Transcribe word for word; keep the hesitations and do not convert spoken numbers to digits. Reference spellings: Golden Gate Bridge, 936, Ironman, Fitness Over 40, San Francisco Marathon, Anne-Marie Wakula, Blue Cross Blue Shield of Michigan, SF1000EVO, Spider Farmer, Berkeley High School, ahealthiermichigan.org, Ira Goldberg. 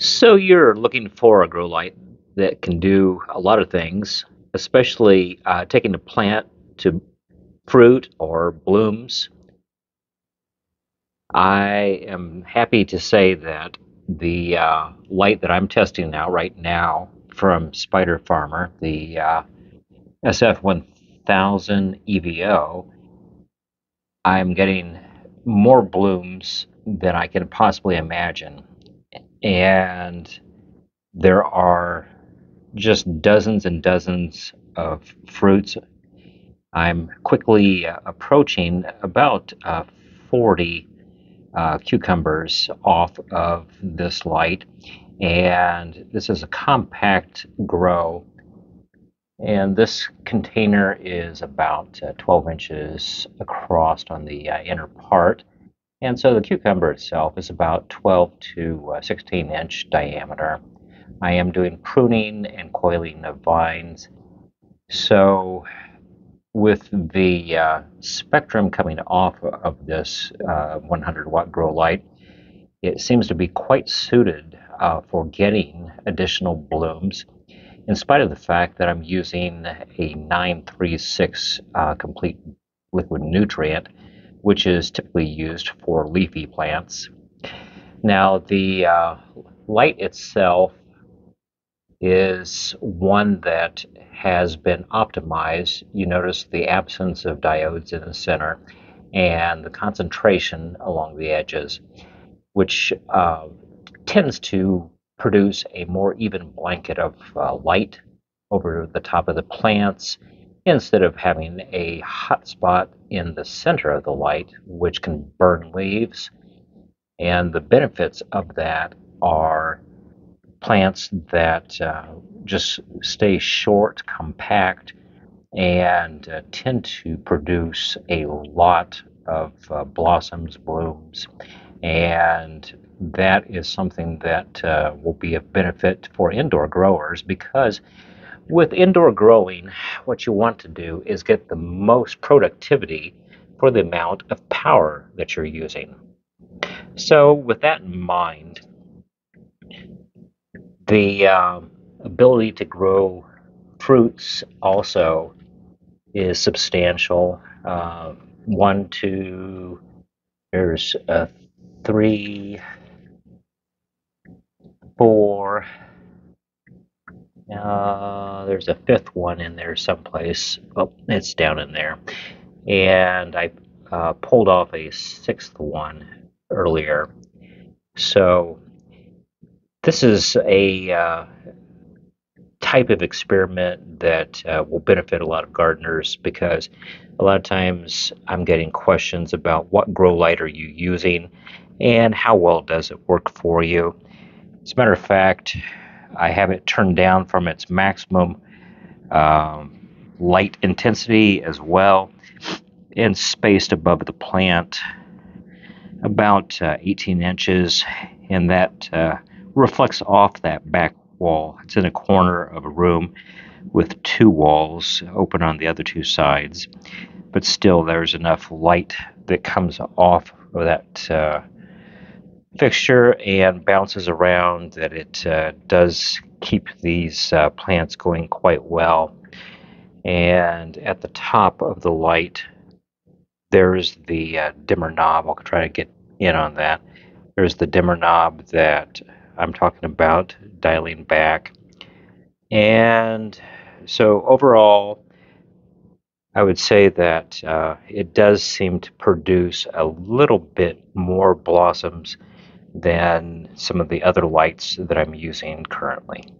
So you're looking for a grow light that can do a lot of things, especially uh, taking a plant to fruit or blooms. I am happy to say that the uh, light that I'm testing now, right now, from Spider Farmer, the uh, S F one thousand E V O, I'm getting more blooms than I can possibly imagine. And there are just dozens and dozens of fruits. I'm quickly uh, approaching about uh, forty uh, cucumbers off of this light. And this is a compact grow. And this container is about uh, twelve inches across on the uh, inner part. And so the cucumber itself is about twelve to sixteen inch diameter. I am doing pruning and coiling of vines. So with the uh, spectrum coming off of this uh, one hundred watt grow light, it seems to be quite suited uh, for getting additional blooms, in spite of the fact that I'm using a nine three six uh, complete liquid nutrient, which is typically used for leafy plants. Now, the uh, light itself is one that has been optimized. You notice the absence of diodes in the center and the concentration along the edges, which uh, tends to produce a more even blanket of uh, light over the top of the plants, instead of having a hot spot in the center of the light, which can burn leaves. And the benefits of that are plants that uh, just stay short, compact, and uh, tend to produce a lot of uh, blossoms, blooms, and that is something that uh, will be of benefit for indoor growers, because with indoor growing, what you want to do is get the most productivity for the amount of power that you're using. So with that in mind, the uh, ability to grow fruits also is substantial. Uh, one, two, there's uh, three, four, Uh, there's a fifth one in there someplace. Oh, it's down in there. And I uh, pulled off a sixth one earlier. So this is a uh, type of experiment that uh, will benefit a lot of gardeners, because a lot of times I'm getting questions about what grow light are you using and how well does it work for you. As a matter of fact, I have it turned down from its maximum um, light intensity as well, and spaced above the plant about uh, eighteen inches, and that uh, reflects off that back wall. It's in a corner of a room with two walls open on the other two sides, but still there's enough light that comes off of that uh, fixture and bounces around that it uh, does keep these uh, plants going quite well. And at the top of the light, there's the uh, dimmer knob. I'll try to get in on that. There's the dimmer knob that I'm talking about, dialing back. And so overall, I would say that uh, it does seem to produce a little bit more blossoms than some of the other lights that I'm using currently.